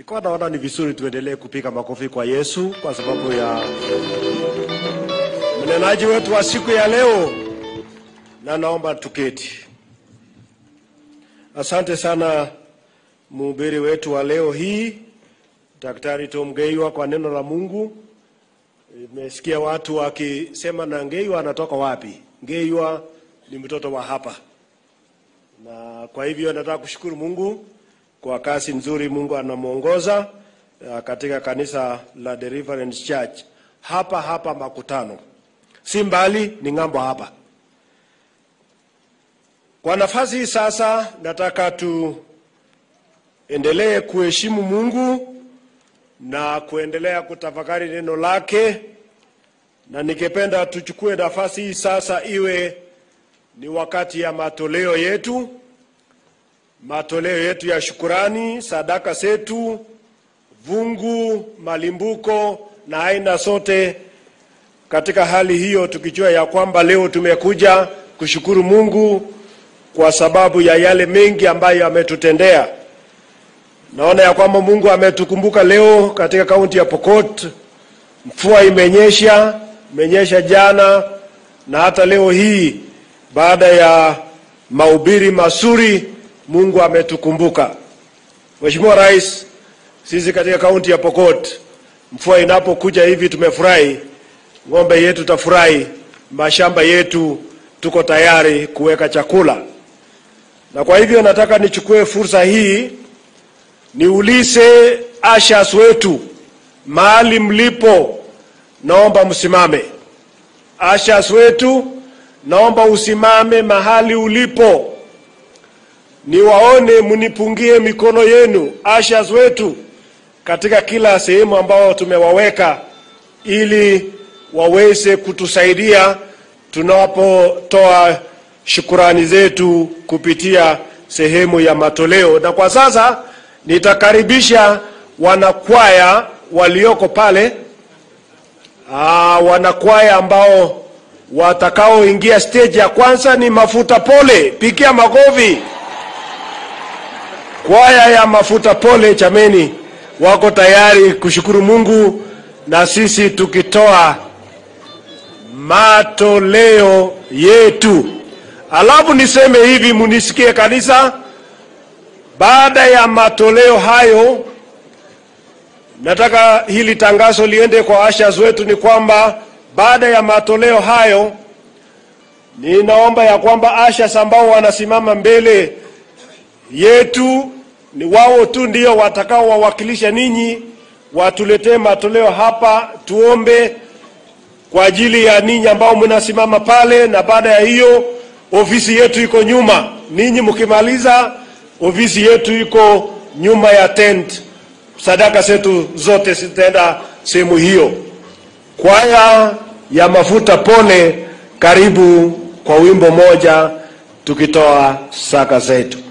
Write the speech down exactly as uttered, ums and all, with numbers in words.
Nikuwa naona ni vizuri tuendelee kupiga makofi kwa Yesu kwa sababu ya mnenaji wetu wa siku ya leo, na naomba tuketi. Asante sana mhubiri wetu wa leo hii, Daktari Tom Ngeiwa, kwa neno la Mungu. Nimesikia watu wakisema, na Ngeiwa anatoka wapi? Ngeiwa ni mtoto wa hapa. Na kwa hivyo nataka kushukuru Mungu kwa kasi nzuri Mungu anamuongoza katika kanisa la Deliverance Church. Hapa hapa makutano. Si mbali, ni ngambo hapa. Kwa nafasi hii sasa nataka tuendelee kuheshimu Mungu na kuendelea kutafakari neno lake, na nikependa tuchukue nafasi hii sasa iwe ni wakati ya matoleo yetu, matoleo yetu ya shukurani, sadaka zetu, vungu, malimbuko na aina sote. Katika hali hiyo, tukijua ya kwamba leo tumekuja kushukuru Mungu kwa sababu ya yale mengi ambayo ametutendea. Naona ya kwamba Mungu ametukumbuka leo katika kaunti ya Pokot. Mvua imenyesha, imenyesha jana na hata leo hii. Baada ya mahubiri mazuri, Mungu ametukumbuka. Mheshimiwa Rais, sisi katika kaunti ya Pokot, mvua inapokuja hivi tumefurahi, ng'ombe yetu tafurahi, mashamba yetu tuko tayari kuweka chakula. Na kwa hivyo nataka nichukue fursa hii niulize ashas wetu mahali mlipo, naomba msimame. Ashas wetu, naomba usimame mahali ulipo, niwaone, munipungie mikono yenu. Ashas wetu katika kila sehemu ambao tumewaweka, ili waweze kutusaidia tunapotoa shukrani zetu kupitia sehemu ya matoleo. Na kwa sasa nitakaribisha wanakwaya walioko pale, ah, wanakwaya ambao watakao ingia stage ya kwanza ni Mafuta Pole. Pikia makofi kwaya ya Mafuta Pole. Chameni, wako tayari kushukuru Mungu, na sisi tukitoa matoleo yetu. Alafu niseme hivi, munisikie kanisa, baada ya matoleo hayo nataka hili tangazo liende kwa ashas wetu, ni kwamba baada ya matoleo hayo ninaomba ya kwamba ashas ambao wanasimama mbele yetu ni wao tu ndio watakao wawakilisha ninyi, watuletee matoleo hapa, tuombe kwa ajili ya ninyi ambao mnasimama pale. Na baada ya hiyo ofisi yetu iko nyuma, ninyi mkimaliza ofisi yetu iko nyuma ya tent. Sadaka zetu zote zitaenda sehemu hiyo. Kwaya ya Mafuta Pole, karibu kwa wimbo moja tukitoa saka zetu.